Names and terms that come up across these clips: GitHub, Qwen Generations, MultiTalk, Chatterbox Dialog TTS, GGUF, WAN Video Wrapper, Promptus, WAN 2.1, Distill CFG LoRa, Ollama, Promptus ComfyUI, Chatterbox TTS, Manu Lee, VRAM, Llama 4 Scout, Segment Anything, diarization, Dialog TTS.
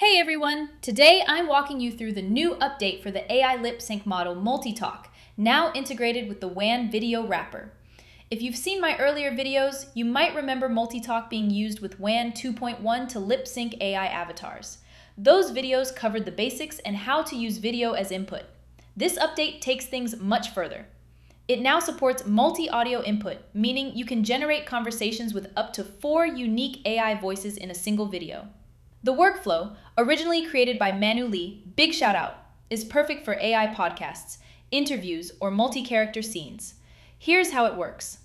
Hey everyone, today I'm walking you through the new update for the AI lip sync model MultiTalk, now integrated with the WAN Video Wrapper. If you've seen my earlier videos, you might remember MultiTalk being used with WAN 2.1 to lip sync AI avatars. Those videos covered the basics and how to use video as input. This update takes things much further. It now supports multi-audio input, meaning you can generate conversations with up to 4 unique AI voices in a single video. The workflow, originally created by Manu Lee, big shout out, is perfect for AI podcasts, interviews, or multi-character scenes. Here's how it works.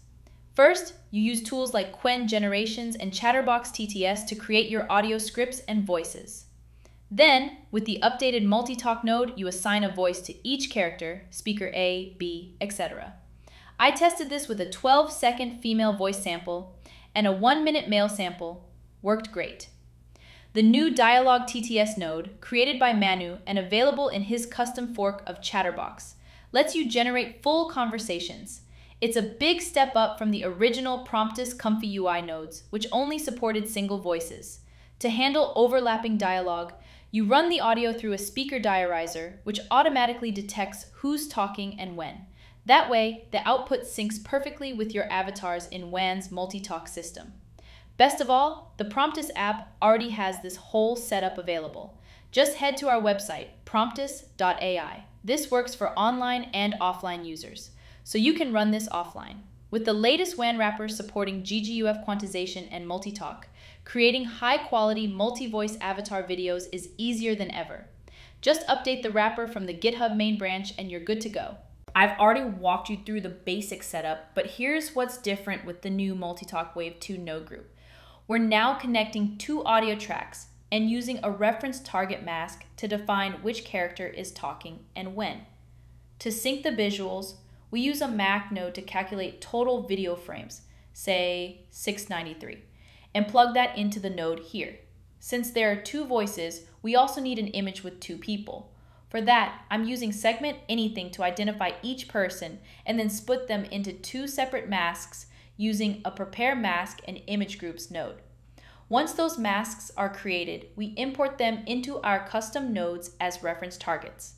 First, you use tools like Qwen Generations and Chatterbox TTS to create your audio scripts and voices. Then, with the updated MultiTalk node, you assign a voice to each character, speaker A, B, etc. I tested this with a 12-second female voice sample and a 1-minute male sample. Worked great. The new Dialog TTS node, created by Manu and available in his custom fork of Chatterbox, lets you generate full conversations. It's a big step up from the original Promptus ComfyUI nodes, which only supported single voices. To handle overlapping dialogue, you run the audio through a speaker diarizer, which automatically detects who's talking and when. That way, the output syncs perfectly with your avatars in WAN's MultiTalk system. Best of all, the Promptus app already has this whole setup available. Just head to our website, promptus.ai. This works for online and offline users, so you can run this offline. With the latest WAN wrapper supporting GGUF quantization and MultiTalk, creating high-quality multi-voice avatar videos is easier than ever. Just update the wrapper from the GitHub main branch and you're good to go. I've already walked you through the basic setup, but here's what's different with the new MultiTalk Wave 2 node group. We're now connecting 2 audio tracks and using a reference target mask to define which character is talking and when. To sync the visuals, we use a MAC node to calculate total video frames, say 693, and plug that into the node here. Since there are 2 voices, we also need an image with 2 people. For that, I'm using Segment Anything to identify each person and then split them into 2 separate masks using a Prepare Mask and Image Groups node. Once those masks are created, we import them into our custom nodes as reference targets.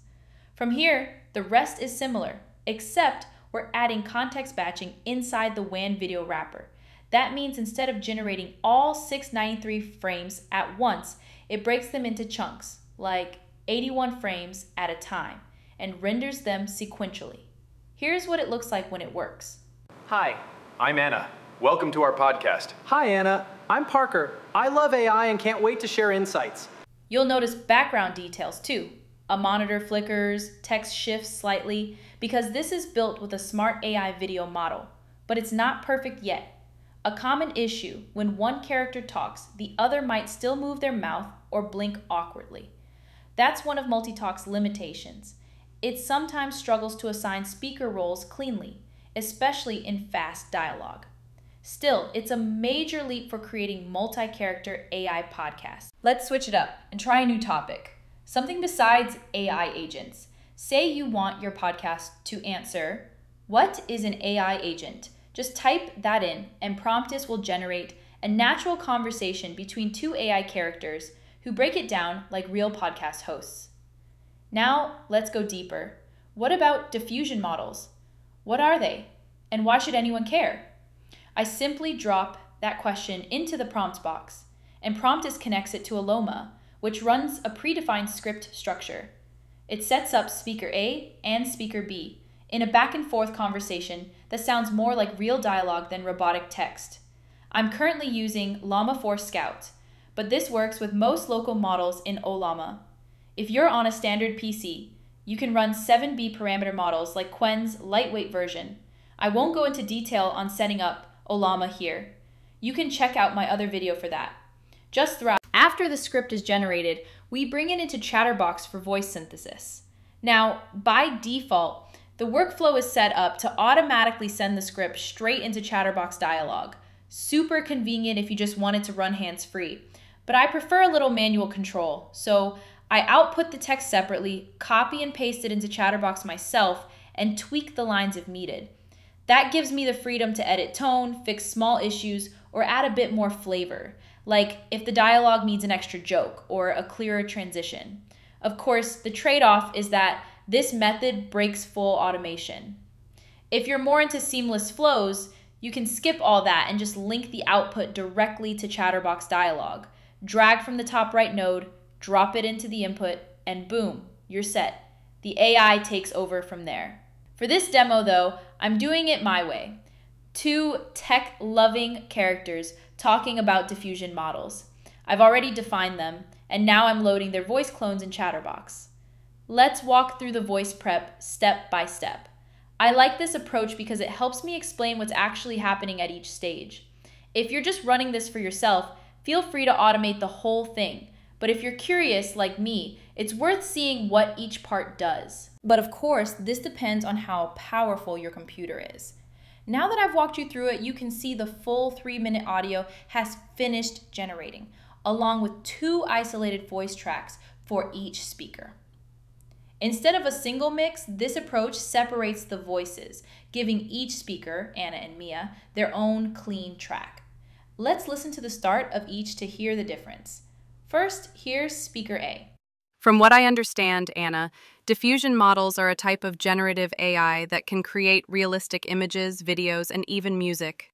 From here, the rest is similar, except we're adding context batching inside the WAN Video Wrapper. That means instead of generating all 693 frames at once, it breaks them into chunks, like 81 frames at a time, and renders them sequentially. Here's what it looks like when it works. Hi. I'm Anna. Welcome to our podcast. Hi, Anna. I'm Parker. I love AI and can't wait to share insights. You'll notice background details too. A monitor flickers, text shifts slightly, because this is built with a smart AI video model. But it's not perfect yet. A common issue, when one character talks, the other might still move their mouth or blink awkwardly. That's one of MultiTalk's limitations. It sometimes struggles to assign speaker roles cleanly, especially in fast dialogue. Still, it's a major leap for creating multi-character AI podcasts. Let's switch it up and try a new topic, something besides AI agents. Say you want your podcast to answer, "What is an AI agent?" Just type that in and Promptus will generate a natural conversation between 2 AI characters who break it down like real podcast hosts. Now, let's go deeper. What about diffusion models? What are they? And why should anyone care? I simply drop that question into the prompt box, and Promptus connects it to Ollama, which runs a predefined script structure. It sets up speaker A and speaker B in a back and forth conversation that sounds more like real dialogue than robotic text. I'm currently using Llama 4 Scout, but this works with most local models in Ollama. If you're on a standard PC, you can run 7B parameter models like Qwen's lightweight version. I won't go into detail on setting up Ollama here. You can check out my other video for that. Just throughout. After the script is generated, we bring it into Chatterbox for voice synthesis. Now, by default, the workflow is set up to automatically send the script straight into Chatterbox dialogue. Super convenient if you just wanted to run hands-free. But I prefer a little manual control, so I output the text separately, copy and paste it into Chatterbox myself, and tweak the lines if needed. That gives me the freedom to edit tone, fix small issues, or add a bit more flavor. like if the dialogue needs an extra joke or a clearer transition. Of course, the trade-off is that this method breaks full automation. If you're more into seamless flows, you can skip all that and just link the output directly to Chatterbox dialog. Drag from the top right node, drop it into the input, and boom, you're set. The AI takes over from there. For this demo though, I'm doing it my way. Two tech-loving characters talking about diffusion models. I've already defined them, and now I'm loading their voice clones in Chatterbox. Let's walk through the voice prep step by step. I like this approach because it helps me explain what's actually happening at each stage. If you're just running this for yourself, feel free to automate the whole thing. But if you're curious, like me, it's worth seeing what each part does. But of course, this depends on how powerful your computer is. Now that I've walked you through it, you can see the full 3-minute audio has finished generating, along with 2 isolated voice tracks for each speaker. Instead of a single mix, this approach separates the voices, giving each speaker, Anna and Mia, their own clean track. Let's listen to the start of each to hear the difference. First, here's speaker A. From what I understand, Anna, diffusion models are a type of generative AI that can create realistic images, videos, and even music.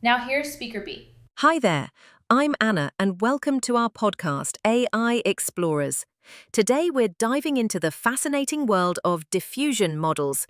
Now here's speaker B. Hi there, I'm Anna, and welcome to our podcast, AI Explorers. Today we're diving into the fascinating world of diffusion models.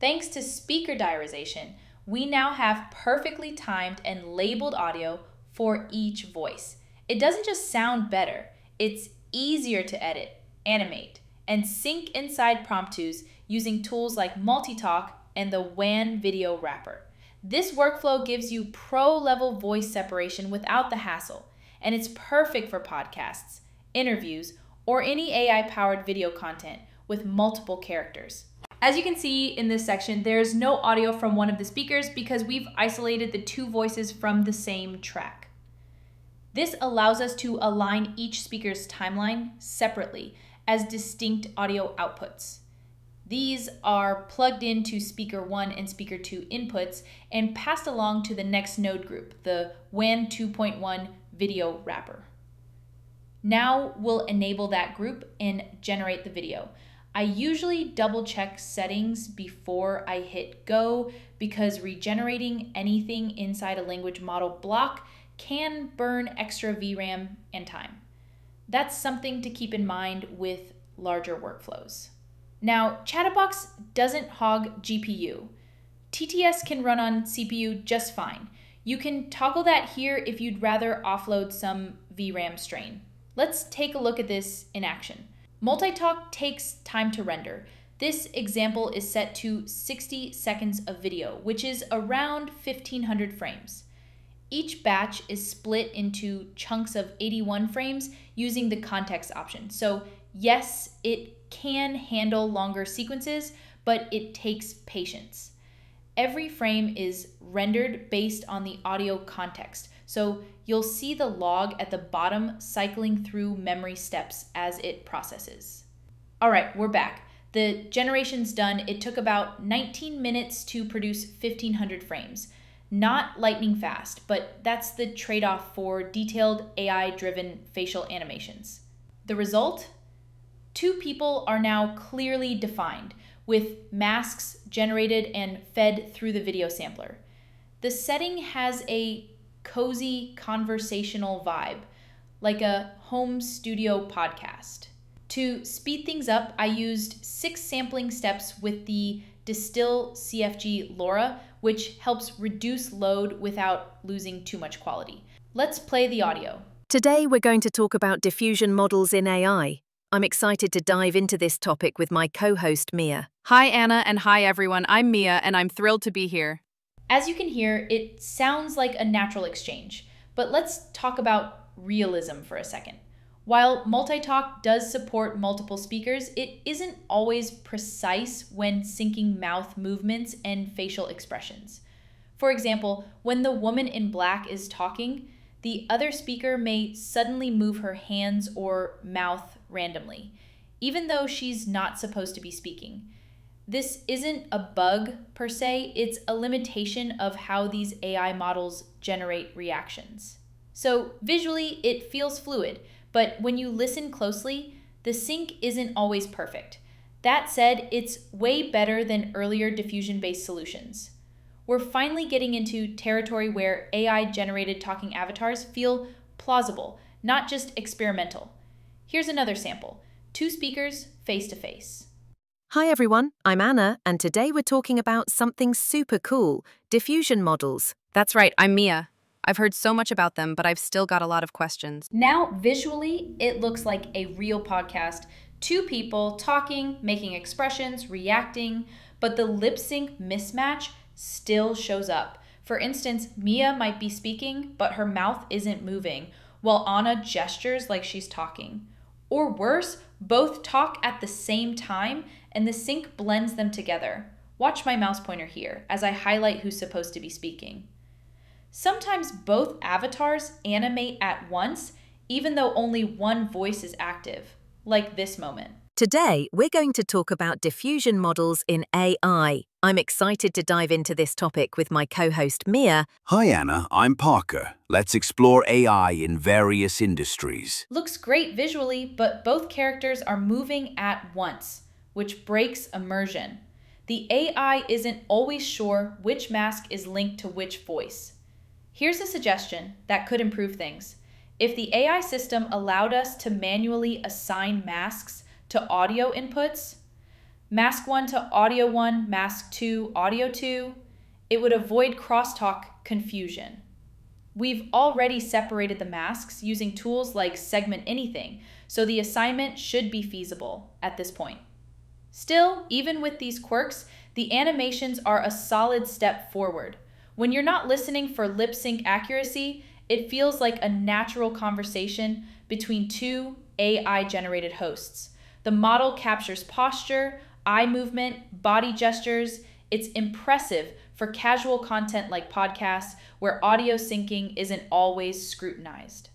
Thanks to speaker diarization, we now have perfectly timed and labeled audio for each voice. It doesn't just sound better, it's easier to edit, animate, and sync inside Promptus using tools like MultiTalk and the WAN Video Wrapper. This workflow gives you pro-level voice separation without the hassle, and it's perfect for podcasts, interviews, or any AI-powered video content with multiple characters. As you can see in this section, there's no audio from one of the speakers because we've isolated the 2 voices from the same track. This allows us to align each speaker's timeline separately as distinct audio outputs. These are plugged into speaker 1 and speaker 2 inputs and passed along to the next node group, the WAN 2.1 video wrapper. Now we'll enable that group and generate the video. I usually double check settings before I hit go because regenerating anything inside a language model block can burn extra VRAM and time. That's something to keep in mind with larger workflows. Now, Chatterbox doesn't hog GPU. TTS can run on CPU just fine. You can toggle that here if you'd rather offload some VRAM strain. Let's take a look at this in action. MultiTalk takes time to render. This example is set to 60 seconds of video, which is around 1,500 frames. Each batch is split into chunks of 81 frames using the context option. So yes, it can handle longer sequences, but it takes patience. Every frame is rendered based on the audio context. So you'll see the log at the bottom cycling through memory steps as it processes. All right, we're back. The generation's done. It took about 19 minutes to produce 1,500 frames. Not lightning fast, but that's the trade-off for detailed AI-driven facial animations. The result? 2 people are now clearly defined, with masks generated and fed through the video sampler. The setting has a cozy conversational vibe, like a home studio podcast. To speed things up, I used 6 sampling steps with the Distill CFG LoRa, which helps reduce load without losing too much quality. Let's play the audio. Today we're going to talk about diffusion models in AI. I'm excited to dive into this topic with my co-host Mia. Hi Anna and hi everyone, I'm Mia and I'm thrilled to be here. As you can hear, it sounds like a natural exchange, but let's talk about realism for a second. While MultiTalk does support multiple speakers, it isn't always precise when syncing mouth movements and facial expressions. For example, when the woman in black is talking, the other speaker may suddenly move her hands or mouth randomly, even though she's not supposed to be speaking. This isn't a bug per se, it's a limitation of how these AI models generate reactions. So visually, it feels fluid, but when you listen closely, the sync isn't always perfect. That said, it's way better than earlier diffusion-based solutions. We're finally getting into territory where AI-generated talking avatars feel plausible, not just experimental. Here's another sample, two speakers face-to-face. Hi everyone, I'm Anna, and today we're talking about something super cool, diffusion models. That's right, I'm Mia. I've heard so much about them, but I've still got a lot of questions. Now, visually, it looks like a real podcast. Two people talking, making expressions, reacting, but the lip sync mismatch still shows up. For instance, Mia might be speaking, but her mouth isn't moving, while Anna gestures like she's talking. Or worse, both talk at the same time and the sync blends them together. Watch my mouse pointer here as I highlight who's supposed to be speaking. Sometimes both avatars animate at once, even though only one voice is active, like this moment. Today, we're going to talk about diffusion models in AI. I'm excited to dive into this topic with my co-host Mia. Hi Anna, I'm Parker. Let's explore AI in various industries. Looks great visually, but both characters are moving at once, which breaks immersion. The AI isn't always sure which mask is linked to which voice. Here's a suggestion that could improve things. If the AI system allowed us to manually assign masks to audio inputs, mask 1 to audio 1, mask 2, audio 2, it would avoid crosstalk confusion. We've already separated the masks using tools like Segment Anything, so the assignment should be feasible at this point. Still, even with these quirks, the animations are a solid step forward. When you're not listening for lip sync accuracy, it feels like a natural conversation between two AI-generated hosts. The model captures posture, eye movement, body gestures. It's impressive for casual content like podcasts where audio syncing isn't always scrutinized.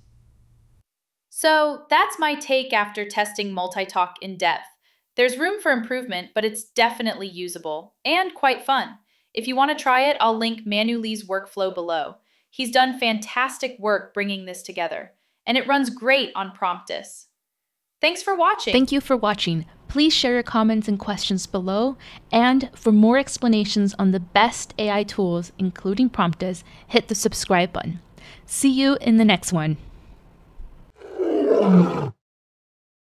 So that's my take after testing MultiTalk in depth. There's room for improvement, but it's definitely usable and quite fun. If you want to try it, I'll link Manu Lee's workflow below. He's done fantastic work bringing this together, and it runs great on Promptus. Thanks for watching. Thank you for watching. Please share your comments and questions below. And for more explanations on the best AI tools, including Promptus, hit the subscribe button. See you in the next one.